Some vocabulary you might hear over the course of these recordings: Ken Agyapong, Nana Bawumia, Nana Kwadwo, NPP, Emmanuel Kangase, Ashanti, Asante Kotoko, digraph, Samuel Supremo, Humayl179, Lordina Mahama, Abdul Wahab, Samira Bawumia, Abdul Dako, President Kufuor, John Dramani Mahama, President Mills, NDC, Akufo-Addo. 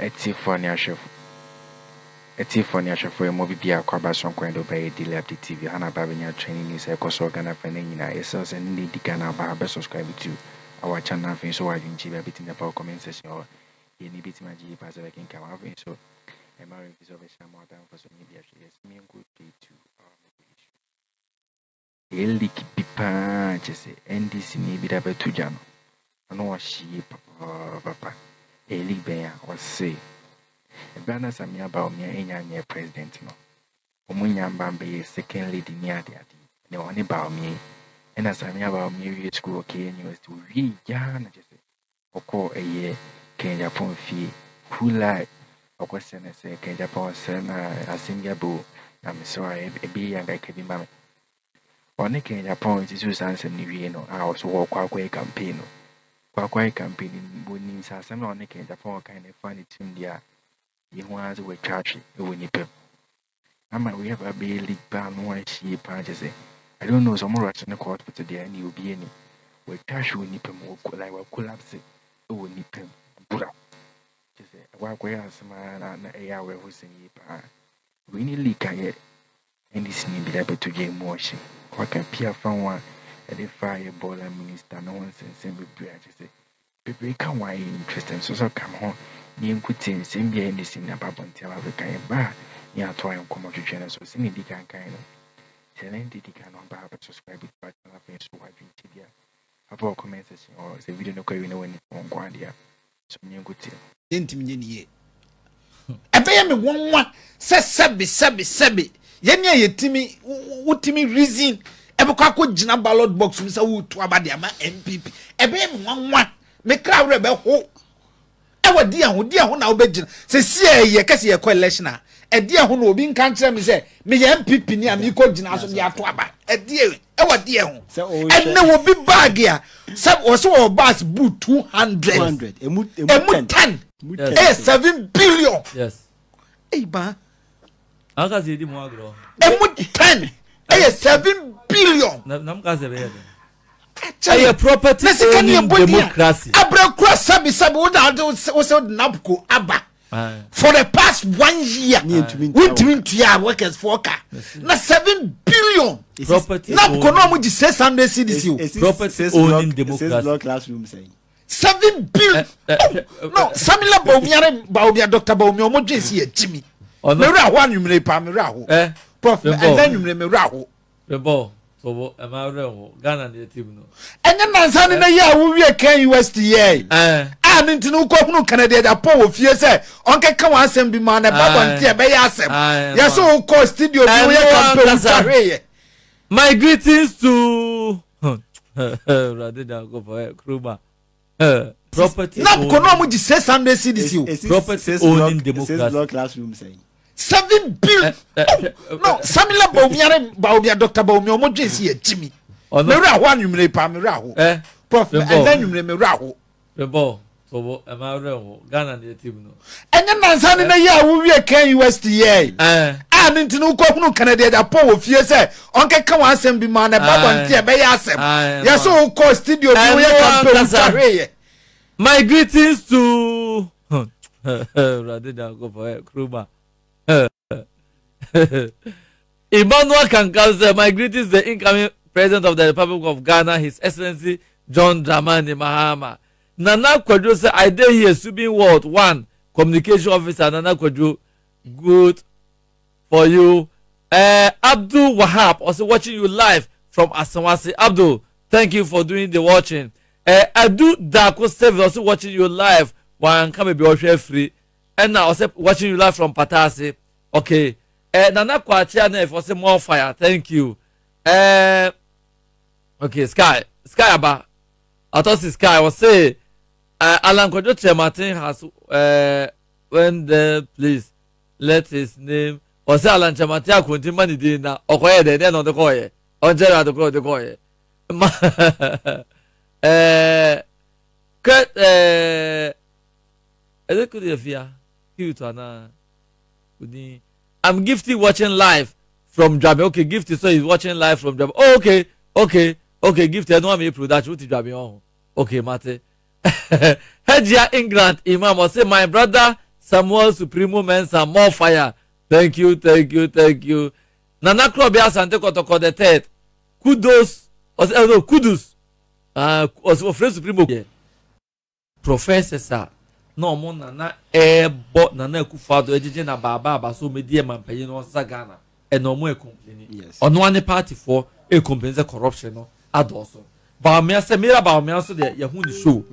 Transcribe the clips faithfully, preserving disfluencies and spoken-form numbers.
eti funny ashef eti funny ashef for mo bibia kwa ba sonko ndo ba edile update tv hana ba benya training is e koso gana fa na nyina esos en ni digana ba ba subscribe to our channel for so wajin chi ba bitin na pa comment section or ye ni bitin ma ji pa so like in come out so e ma rin so be shamo adam for so ni bia she yes me nko day two eliki pipa chese ndc ni bi da ba tujano ano wa shi papa papa Elibeya or say, Brana Samira Bawumia enya president no. Omunya mbambe second lady near the ati. Ne oni Bawumia. Ena Samira Bawumia we school okay anyways to we ya na just. Oko eye Ken Agyapong fi hula. Oko sene se Ken Agyapong sena asinga bo. Na miswa e bi yanga kebi mama. Oni Ken Agyapong Jesus answer ni we no. I also work kwa campaign no. Kwakwai campaign in Bunim Sassam on the Ken Agyapong kind of funny team there. He wants to charge it when he pep. Amma, we have a bay league ban one she punches it. I don't know some rush in the court, but today I knew be any. We charge when he pep like will collapse it. Oh, when he pep. Bura. Just a walkway as man and a hour who's in Ypa. We need leak ahead. And this need be able to get more she. Or can Pierre found one. The fireball and minister no one sends him with prayer. People come why interested, so so come home. You could say, send me anything about until I became bad. You are trying to come out to channel, so send it again. Kind of telling the decan on Baba subscribe to our channel face to watch T V. About comments or the video no carrying away on Guardia. So you could say, Intimidate ye. I pay me one one, says Sabby, Sabby, Sabby. Yenya, ye Timmy, what Timmy reason. Ebukako jina ballot box mi sa wutu abade ama M P P ebe nwanwa me kra wrebe ho ewa dia ho dia ho na obejina se sie ye kase ye ko election a e dia ho na obi nka nkyere mi se me ye M P P ni am iko jina so dia to aba e dia ewa dia ho enne obi bag ya se o se o bus boot two hundred emu ten eh seven billion yes e ba aga ze di mo agro emu ten eh seven billion. Nam kaze be here. Property in democracy. Abrekura sabi sabi we napko aba. For the past one year, we doing to workers for car. Na seven billion. Property. Napko no muji six hundred C D C. Property owning democracy. seven billion. No, Samira Bawumia Bawumia Doctor Bawumia mo jesi e Jimmy. Me ra one me pa me ra ho. Eh. Prof and then you remember Rahu. The ball, so am I real? Ghana, the team. And then my son in a year will be a K U S T A. I mean, to no common Canada, a poor few say, Uncle Kawas and be man about Tia Bayasem. Yes, of course, studio. My greetings to Radida go for Kruba. Property. Now, Konomuji says Sunday C D C. Property owning democracy classroom saying. Seven billion. No, Samira Bawumia Bawumia Doctor Bawumia mo jesi e Jimmy. Me ra ho anwum le pa me ra ho. Eh. Prof and then me me ra ho. The ball. So am I real? Ghana the team no. Enye nansa ne na ya wo wie Ken U S T A. Eh. Ah me ntinu ko hunu Canada da po wo fie se onke kan asem bi ma na babo ntia be ya asem. Yes o ko studio bi wo ya campaign. My greetings to Radida go for Kruba. Emmanuel Kangase, my greetings the incoming president of the Republic of Ghana, His Excellency John Dramani Mahama. Nana Kwadwo say I dey here Subin World One Communication Officer Nana Kwadwo, good for you. Uh, Abdul Wahab also watching you live from Asante. Abdul, thank you for doing the watching. Uh, Abdul Dako also watching you live. One come be free. And now also watching you live from Patasi. Okay. Eh, Nana Kwachia for some more fire. Thank you. Eh, okay, Sky. Sky Aba. I thought Sky was say uh, Alan Kodjoche Martin has uh, when the please let his name or say Alan Chamatia Kunti Mani Dina or Koye de then on the Koye. On Gerard the Koye. Eh, Kurt, eh, I don't could have here. I'm Gifty watching live from Drabi. Okay, Gifty, so he's watching live from Drabi. Oh, okay, okay, okay, Gifty. I know I'm a production to Drabi. Okay, Mate. Hedja England Imam, I say, my brother Samuel Supremo Mensa, more fire. Thank you, thank you, thank you. Nana Kwadwo Asante Kotoko the third. Kudos, also kudos. Ah, also President Supremo. Professor sir, no more Nana Ebo Nana Akufo-Addo Ejeje na Baba Baso Media Man Peye no Sagana. E no more complaining. Yes. Ono one party for e complain the corruption no adoso. Bawumia Samira Bawumia so de yehu ni show.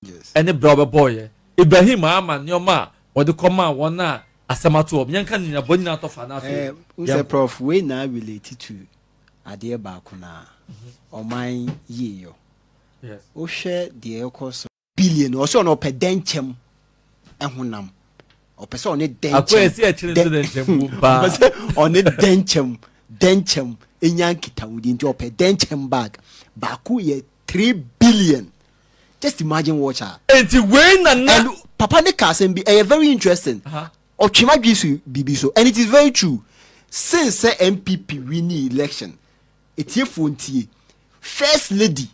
Yes. Any brother boy, Ibrahim Ahmad Nyoma, or the command one na Asamatu, Yankan in a bonnet of another. Who's prof? We now related to Adia Bakuna or my year. Yes. Osha, dear, cost billion or so no pedentum and hunam or person on it dentum on it dentum dentum in Yankita would into a pedentum bag. Baku ye three billion. Just imagine what her. And when and, and Papa Nekas and be uh, very interesting. Or Chima gives you B B so. And it is very true. Since the uh, N P P winning election, it's here for first lady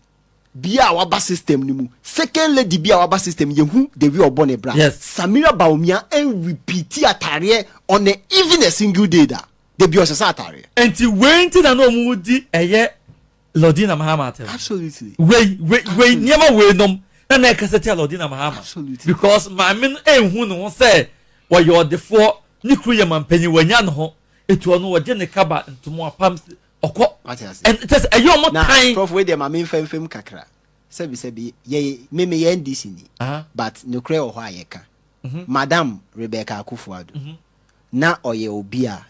be our bus system nimu. Second lady be our bus system yehu they were born a bra. Yes. Samira Bawumia and repeat atare on a, even a single day that they be also atare. And he went in and no moody a year. Lordina Mahama. Absolutely. We we we never win them. And I can say Lordina Mahama. Absolutely. Because my men ain't who no say well you are the four nuclear man penny when yanho it will know a jenny cabba and tomorrow pumps or co and it is a young time of where my main fame fame kakra. Sebi sebi ye me me end this in but nuclear or Hayeka. Madame Rebecca Akufo-Addo. Na or ye obia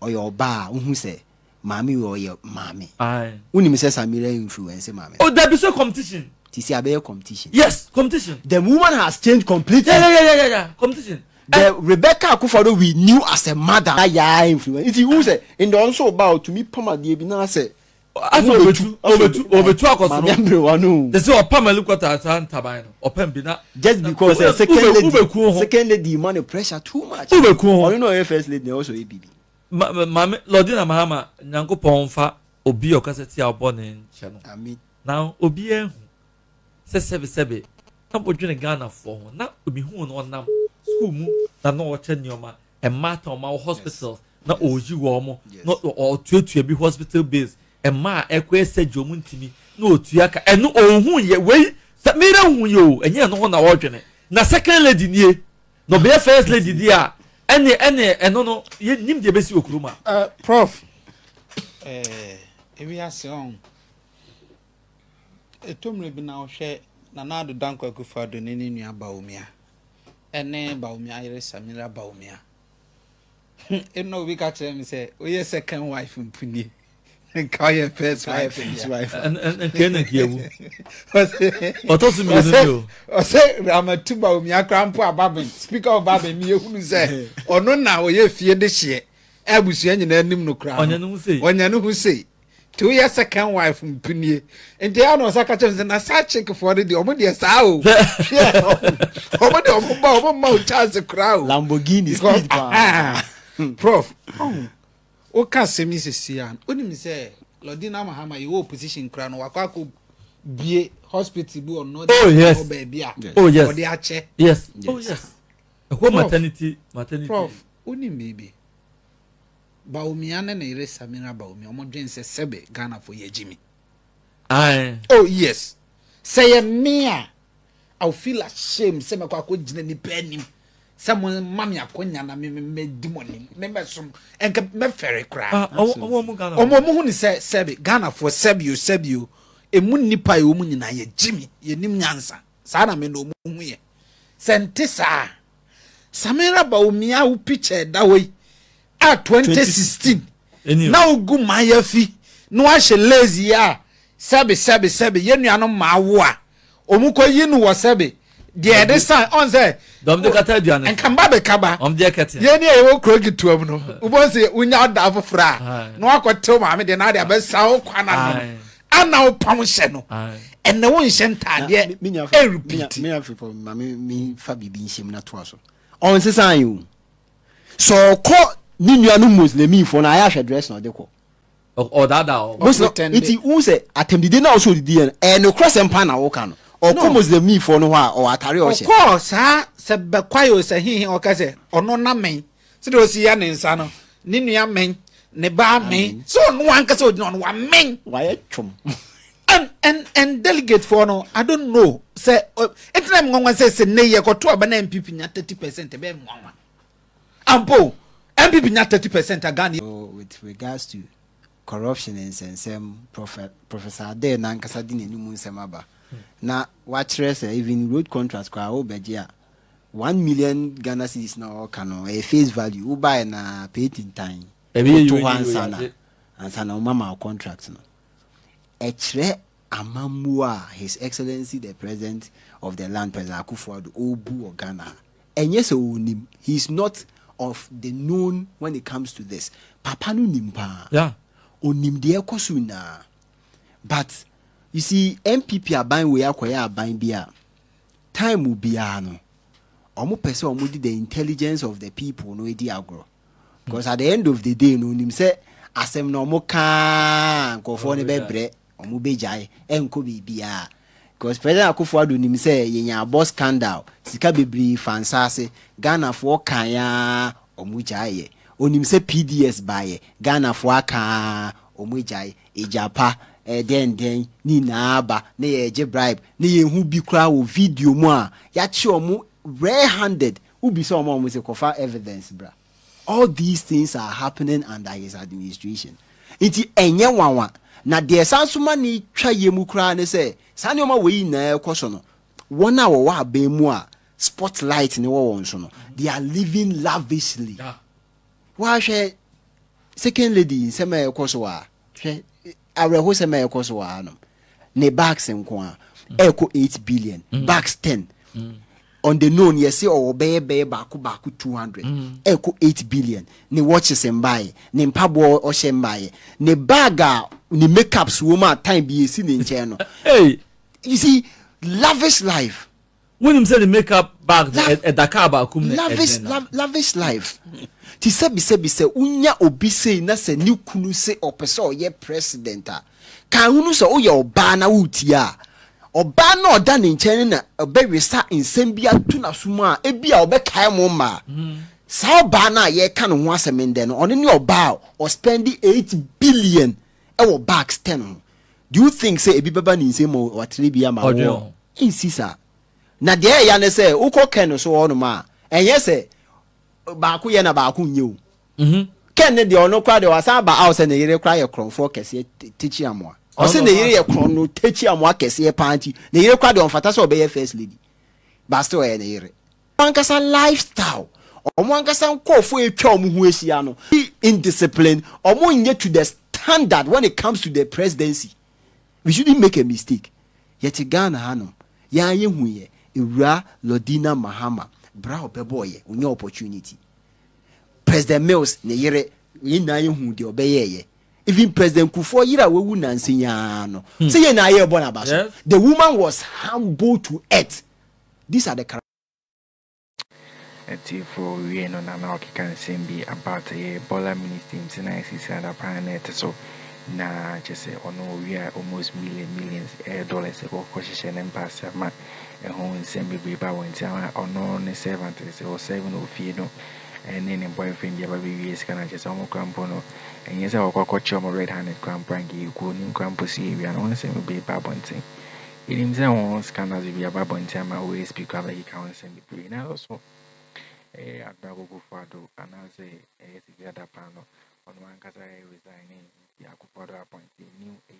or your bar who say Mammy or your mammy. Aye. Unim says Samira influence, mammy. Oh, there be so competition. This is competition. Yes, competition. The woman has changed completely. Yeah, yeah, yeah, yeah, yeah. Competition. The and Rebecca Akufo-Addo we knew as a mother. Yeah, influence. It's who say, and also about to me, Pama Diabina say, I know over two, over two, over two, over they say, Pama look at us and Tabino, or Pembina, just because the second lady money pressure too much. Over cool, I know, first lady also a baby. Mamma, Lordina Mahama, Nanko Ponfa, Obi or Cassetia born in Channel. I mean, now Obi says Sebe Sebe. Come with you in Ghana for now, be who on them school moon, than no watching your ma, and matter on my hospitals, not Oji Warmo, not all two to be hospital based, and my equa said your moon to me, no Tiaka, and no old moon ye way, that made a who you, and ye are no one watching it. Now, second lady, ye, no bear first lady, dear. Any, any, and no, no, you name the best you cruma. Uh, Prof, eh, we are young. A tomb will be now share Nana Danko Akufo-Addo Nana Bawumia. And name Bawumia is Samira Bawumia. And no, we got him say, we are second wife in Puni. And call your first wife and his wife. And can I hear you? What also means you? Or say, Ramatuba, my grandpa, Babin, speak of Babin, you who say, or no, now you fear this year. I was young and name no crown. When you know who say, two years second wife from Punye, and they are no Sakachans and a sad check for the Omodia Sao. Omodia Mount Charles the Crown, Lamborghini, Prof. O kase mi sesian oni mi se Lordina Mahama you opposition kra no akwa bie hospital bi or no be bia oh yes for the ache yes oh yes ekwo maternity maternity Prof oni maybe Bawumia na na ire Samira Bawumia omo dwen se sebe Ghana for yejimi ah oh yes say me I will feel ashamed se me kwa ko jine ni panim someone mammy akonya na me me demoni me me som enka me fere kra omo mo huni se sebi Ghana for sebi you sebi you emu nipa e omu nyina ye jimi ye nim nyansa sa na me no omu hu ye sente sa Samira Bawumia u picture da we at twenty sixteen na ogu maya fi no a she lazy ya sebi sebi sebi ye nuano mawo a omu ko yi nu wo sebi dear, this time on there. Don't look at her, and come back, Cabba. On the academy, you will croak it to him. Who was it? We now double fra. No, I could tell my mother, I best so quana. And now, Pomushano. And no one sent time yet. Me, I repeat, me, I feel, Mammy, me, Fabi, being shame not was. On this, I you. So, call Ninian Muslim for an Ayash address, not the call. Or that, or ten. It's who said, attended also the D N and across and Pana Okano. Or come was the me for no or Atari or. Of course, ha, said Baquio, said he or Case, or no name. So those Yan and Sano, Ninia men, Neba men, so no one can so no one men. Why, chum. And and and delegate for no, I don't know. Say, it's not one says, nay, you got to a banana N P P at thirty percent a bed one. Ampo, N P P not thirty percent a gun. With regards to corruption and some prophet, Professor De Nankasadin and Numun Samaba. Now, what rest even road contracts, one million Ghana cedis now can a face value, who buy na paid in time. Two one sana and sana mama contracts. Etre Amamua, His Excellency, the President of the Land, President Kufuor, Obu of Ghana. And yes, he's not of the known when it comes to this. Papa no nimpa. Yeah. Onim de kosuna. But you see, M P P are buying we are quite buying beer. Time will be ano. Omo person omo the intelligence of the people no edi agro. Because at the end of the day, no nim say asem no omo kan kofo ne be bre omo be jai enko be beer. Because President Akufo-Addo nim say yenya boss scandal sika bebre fansase Ghana for kan ya omo jai. Onim say P D S buy Ghana for kan omo jai ejapa. Eh, then then ni naaba ne ye bribe ne ye hu bi kra wo video mu a ya chi omo rare handed ubi so omo se kofa evidence bra. All these things are happening under his administration. Iti enye wanwa na de sansuma ni twa ye mu kra ne se sane omo we na ekoso no won a wo wa be mu a spotlight ne wo won so no they are living lavishly. Yeah. Wa hwe second lady nsema ekoso a hwe Arehose me ekoso wa anom. Ne bags nko a eko eight billion, mm. bags ten. Mm. On the known yesi o be be baku baku two hundred. Mm. Eko eight billion. Ne watches mbaye, ne mpabo o hye mbaye, ne baga, ne makeups wo ma time bi yesi ne nche no. Hey, you see lavish life. When him say the makeup bag at Dakar bakum ne lavish la lavish life. Ti sebi sebi se unya obise na se ni kunu se opese oye presidenta kan unu so oye oba na wutia oba na oda ne nchen na oba resa nsem bia tu na suma e bia oba kai mo ma sa oba na ye kan ho asemende no one ni oba o spend eight billion e wo bags ten. Do you think say ebi baba ni nsem o watire bia ma wo insisa na de ya ne se ukoken no so ono ma enye se Baku yana baku nyu. Mhm. Ken ne de ono kwa de wasa ba house ne yire kwa ye kronfo kese teachi amwa. O se ne yire ye kron no teachi amwa kese panti. Ne yire kwa de onfata so be first lady. Ba still e ne yire. Wankasa lifestyle. Omo wankasa nkofo etwa omo hu ehia no. Indiscipline. Omo nye to the standard when it comes to the presidency. We shouldn't make a mistake. Yet Ghana hanom. Ya ye hu ye. Ewura Lodina Mahama. Brow boy, on your opportunity. President Mills, ne yere, ye na ye hu de obeye ye. Even President Kufuor yira we wu nansi ya no. Say ye na ye born abaso. The woman was humble to earth. These are the characters. For we no na na can be about a Bola minister tonight is that planet so na just say on we are almost million millions dollars for question and pass ma. A home semi by one time or no servant or seven or fino and then a boyfriend the baby years can I just almost crampono and yes, I'll call chum red handed cramprank. You couldn't cramp see we are on semi be babonting. It himself can as if we are babonting. I always speak up like he can't send the green. And also, eh, Abdul Dako and as a other panel on one casa resigning the Akufo-Addo appointed new a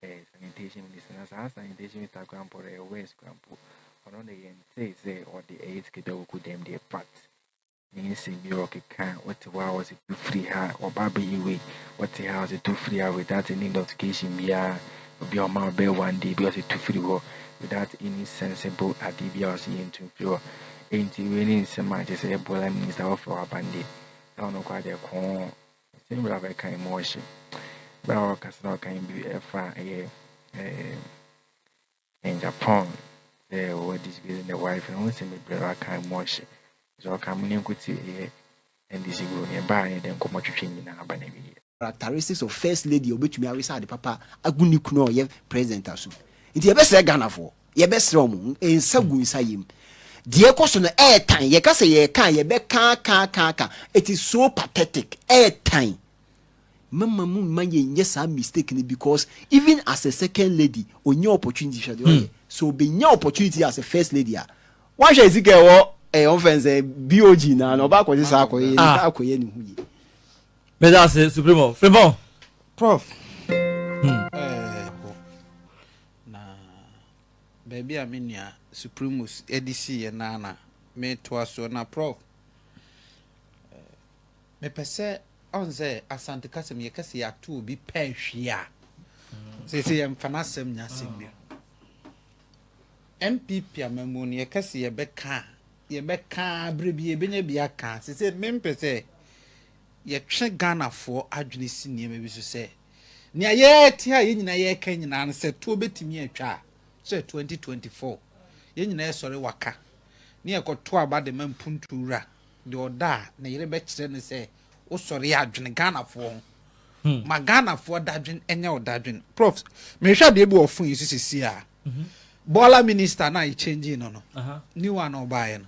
Eh, sanitation minister as sanitation minister grandpa a west grandpa on the end say say or the aids get over them their part means in York can what was it to free her or baby way what the house it to free her without any notification yeah be on my bell one day because it to free her without any sensible advice into pure ain't really some much as a boy minister of our bandit down on quite a corner similar like a emotion. Brow Castle can be a far in Japan. There were this being the wife and once in the Brow can wash. So come in could see and this is going nearby and then come out to change in our banana. Characteristics of First Lady, which me I reside, Papa, I couldn't know yet present as soon. It's a best Ghana for. ye best room in Sagu Sayim. The question of air time, ye can say ye can, ye be can, can, can, can. It is so pathetic. Air time. Mamma Moon, my yes, I'm mistaken because even as a second lady, on your opportunity, mm. So be your opportunity as a first lady. Why should I get a offense? A B O G now, no back with this alcohol. Ah, but that's it, Supremo. Supremo, Prof. Baby, I mean, ya Supremus, A D C, and Nana, me to us, so na Prof. Me per se. Onze Asante Kasem ye kasi ya tu bi penshia. Se se yem fanasem nyasim bia. M P P amemon ye kasi ye beka. Ye beka brebi ye benye bia ka. Se se mempese ye twe Ghana for adwene sini me bi so se. Nia ye tia ye nyina ye ka nyina an se tu betimi atwa. Se twenty twenty-four. Ye nyina ye sori waka. Nia koto aba de mampuntura. De oda na yere be kire ne se oh, sorry, I drink Ghana for my Ghana for that drink and your that drink. Profs, me shall be able to use this here. Bola minister now changing no no. New one or buying.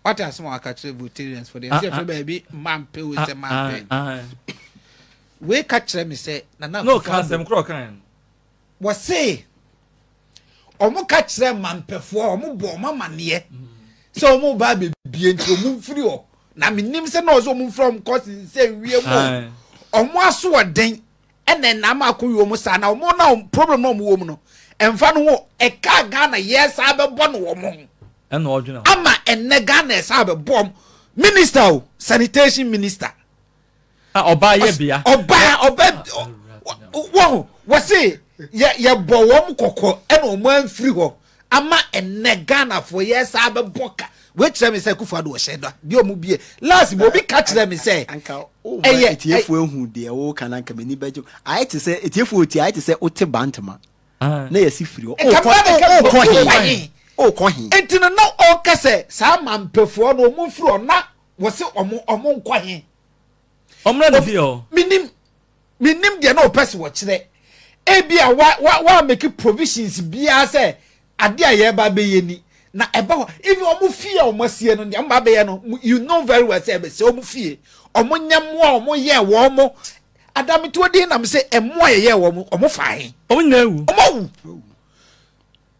What are some of the vegetarians for the baby? Man, pay with the man. We catch them, we say, no, cast them croaking. What say? Or more catch them, man, perform more bomb, man, yet. So more baby being to move through. Na minim se na ozo mu from cause se wie mu omo aso oden ene na ma ko wi mu sa na omo na problem na omo wo mu no emfa no ho e ka Ghana yes abebo no omo ene odwena ama ene Ghana yes abebo minister o sanitation minister ah oba ye bia oba oba wo wo se ye ye bo wo mu kokko ene omo anfiri ho ama ene Ghana for yes abebo ka. Which time is a Akufo-Addo shadow? Be omubie. Last we catch them and say, "Anka, oh, itiye fuwe hundi, oh, kana kameni bejo." I to say itiye fuwe itiye to say ote bantama. Ah, na yesi free. Oh, oh, kohi, oh, kohi. Enti na na o kase sa man perform no mu free na wasi omu omu kohi. Omla na video. Minim minim dia na o person watch there. Ebia wa wa wa make provisions bia say ade ayeba be yeni. Na eba if you omo fie omo sie no dem ba be no you know very well say be say omo fie omo nyam wo omo ye wo omo adam to dey na me say emo ye ye wo omo omo fahin omo nyawu omo wu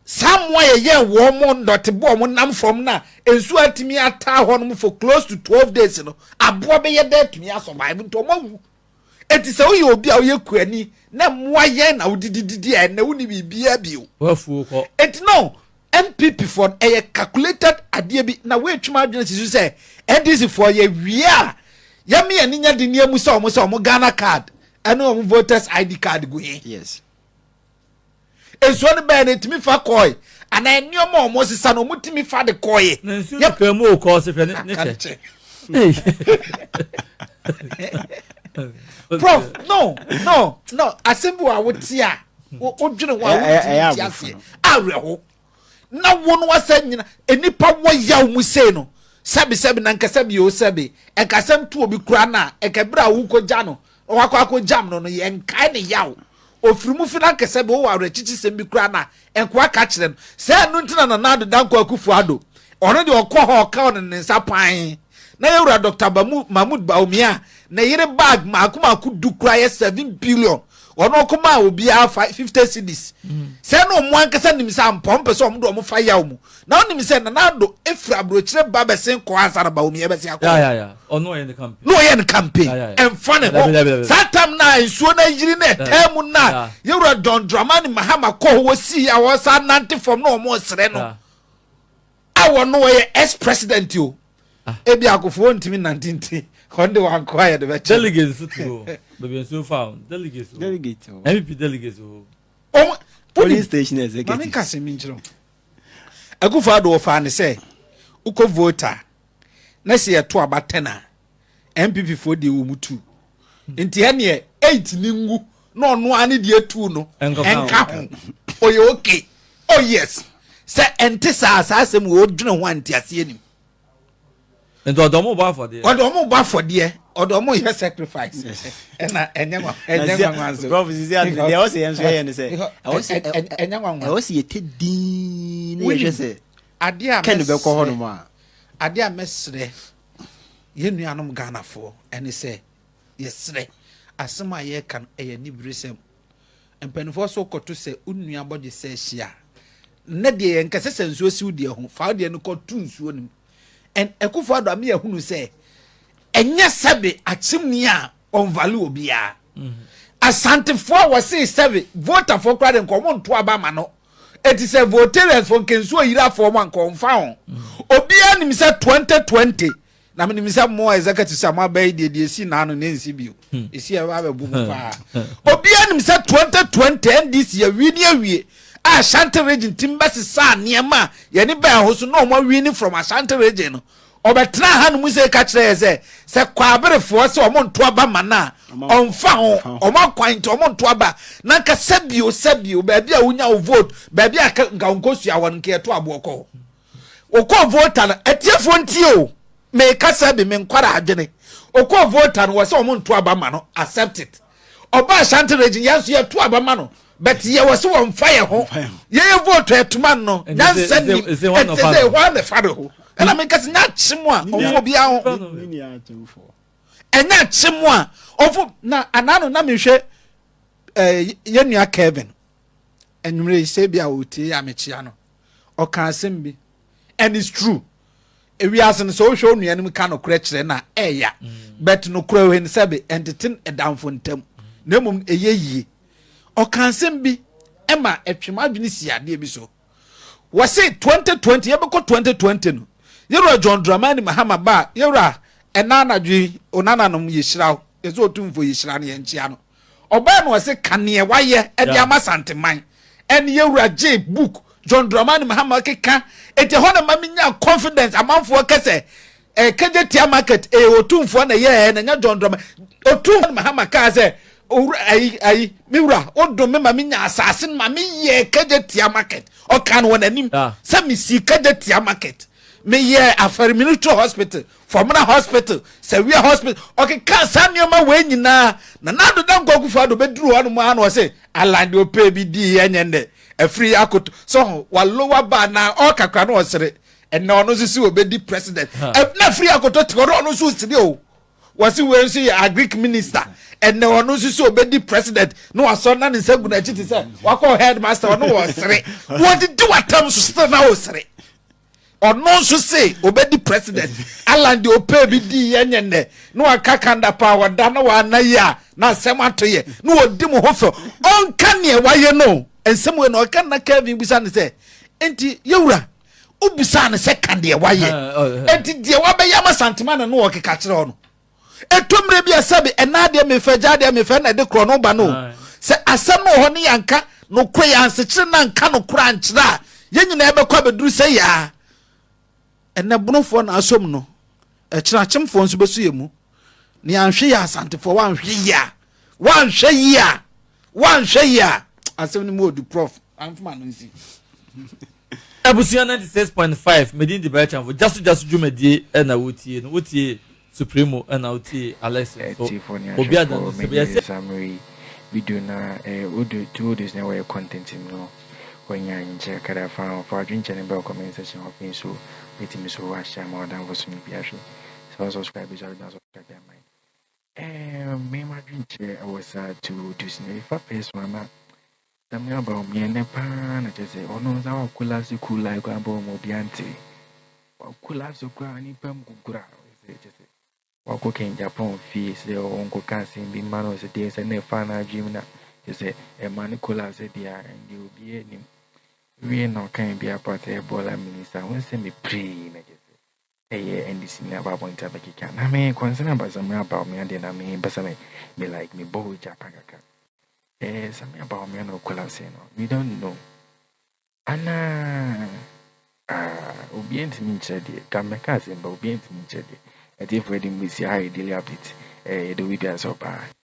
samwo ye ye wo omo dot bo omo nam from na ensu atimi ata honum for close to twelve days no abo be ye dey timi survive to omo wu eti say wo ye obi a wo ye kuani na moa ye na wo dididi e na wo ni bibia bio wafuo ko eti no M P P for a calculated idea. Now, which margin is you say, and this is for a year. Yami and Nina Dinia Musa, Musa, Ghana card, and no voters' I D card. Yes. It's one band to me for koi, and I knew more Moses San Omutimi for the koi. Yep, more cause if you're not. Prof, no, no, no. I simple I would see. What do you know? I will. Na wono wasanyina enipa woya mu sei no sabe sabe na nkasa bi o sabe enkasam tu obi kura na ekebra wo koja no wakwa ko jam no no ye nkai ne yawo ofirimu fi na nkasa bi wo ware chichisem bi kura na enkoa ka kire no se anu ntina na nado danko Akufo-Addo ono de okọ ho ka ono ne nsapan na yewura Doctor Mamud Bawumia na yire bag makuma akudu kura ye seven billion ono kuma obi a fifty cedis se na omo ankasa nimisa mpompe so omo do fa yawo mu na onim se na na do efra brochire babe sen ko ansara ba omi e be se akọ ya ya ya ono ye the campaign no ye the campaign and funny satam na nsuo na yiri na temu na yewura John Dramani Mahama ko ho si ya wo sa nante from na omo sere no awo no ye ex president yo e bi Akufo ntimi nante Konde wan kwaya de betcha delegates to be so found delegates delegates M P delegates o police station executive mami kase mi njiro Akufo-Addo ofa ne say uko voter na se to abatena M P P for de wo mutu nti ene eight ni ngu na ono ane de two no enka ho oye okay oh yes say enti sa asase mu odwene ho antiase enim And do mo ba for there. Do mo ba for there. Do mo here sacrifice. Ena enyama enyama nwanzo. Bro, you see they also enjoy and say. I was enyama nwanzo. I was yete din. We just say ade a Ken be ko hono ma. Ade a mesre. Ye nuanom Ghana for and say yesre. Asema ye kan eye ni bresem. Empenfo so koto se unua body se hia. Na de enka se sensuo si de ho. Fa de no koto nsuo nim. And Akufo-Addo ami ehunu say enye sebe achimni a on value obi a Asante for was say sebe voter for crowd and come to aba ma no it is a voters for kenso yira for man confirm obi anim say twenty twenty na me nim say more executive sama bay de de si na no nsi bio e si e ba ba bu pa obi anim say twenty twenty ndc ya wi ni awie Ashanti region timbasi sa niema yani ba hoso no ma winning from Ashanti region obetna hanu muse ka kire ze se kwabere fo se omo nto aba mana onfa ho omo kwante omo nto aba na nka sabio sabio ba bia unya o vote ba bia nka onkosu awo nke eto aboko okwo voter na etiefo ntio me kasa bi me nkwara adwene okwo voter no se omo nto aba mana accept it oba Ashanti region yanso yeto aba mana. But ye was on fire home. Ye vote to man no. Nan send me. It's the one of the father. And I make us not chimwa. Ovo biya. And not chimwa. Ovo na anano na mishe. Eh yenya Kevin. And you may say biya uti amechiano. Or can simbi. And it's true. If we are in social media, we can't correct na eya. But no crow in sebi and the tin a down for them. No mum a ye. Or can sembi Emma a Chimadinisia debiso. Was say twenty twenty yaboko twenty twenty no. Yura John Dramani Mahama ba yura and nana ji onana no yishra is o tum for yishrani and chiano. Oban was a kanye wire at Yama Santa mine. And yura J book John Dramani Mahama keka et a honor mamina confidence among for kese a kajetia market a o tum for a year and a John Dramani O tum Mahama kaze. Ay, ay, Mira, or do me mamina assassin, mammy ye cadetia market, or can one anim, Sammy see cadetia market. Me ye a ferminutro hospital, Formula hospital, Severe hospital, or can Samuel my way in na. Nana don't go for the bedroom one man or say, I land your pay be D and a free accord. So while lower bar now, or can was it, and no no see obey the president. If not free accord to Toronto, so still. Was you wearing a Greek minister and no one knows you so obey the president? No, I saw none in second. I cheated, sir. Walk on headmaster or no, sir. What did you attempt to stand out, sir? Or no, so say obey the president. Alan the O P B D and no, I can't power. Dana one ya, not someone to ye. No, demo hoffer. On can ye, why you know? And someone or can't care me with Sunday say, Auntie Yura. Ubisan second year, why ye? Auntie Diawabe Yama Santimana no, I can catch on. Etumre bi asabe enade me faja de me fa na de krono ba no se asem no ho ne yanka no koye ansekire na nka no kura ankyira ye nyina ebekwa beduru se ya enabunofo na asom no ekira chimfo nso besu yemu ne anhwe ya asantefo wanhwe ya wanhwe ya wanhwe ya asem ni mo du prof amfuma no nsi ebusia ninety-six point five medin de bachan for just just jumedie na wotie no wotie Supremo and out here, Alex. So, Obia the summary video na eh odo two days na we content him no. When you nje kada fa for drink and bell comment section of me so let me so watch am or down for some bia show. So subscribe is already subscribe am. Eh me ma drink I was at two days na if I pass mama Samira Bawumia na pa na just say ono za wa kula si kula ko abo mo bi ante. Wa kula so kwa ni pam kugura. Wako Ken Agyapong fees the Uncle Kangase bin man was a day and a fan of Jimna. He said, Emmanuel Kangase dear, and you'll be him. We now can be a part of Bola Minister. When send me pre, I say, and this in about one time I can. I may concern about Samira Bawumia, then I may, but I may like me, Bow Japaka. Eh, Samira Bawumia no Kangase, no, we don't know. Anna, ah, obedient me, Chaddy, Kamakasin, but obedient me, Chaddy. At if we didn't miss your daily update, the video is up.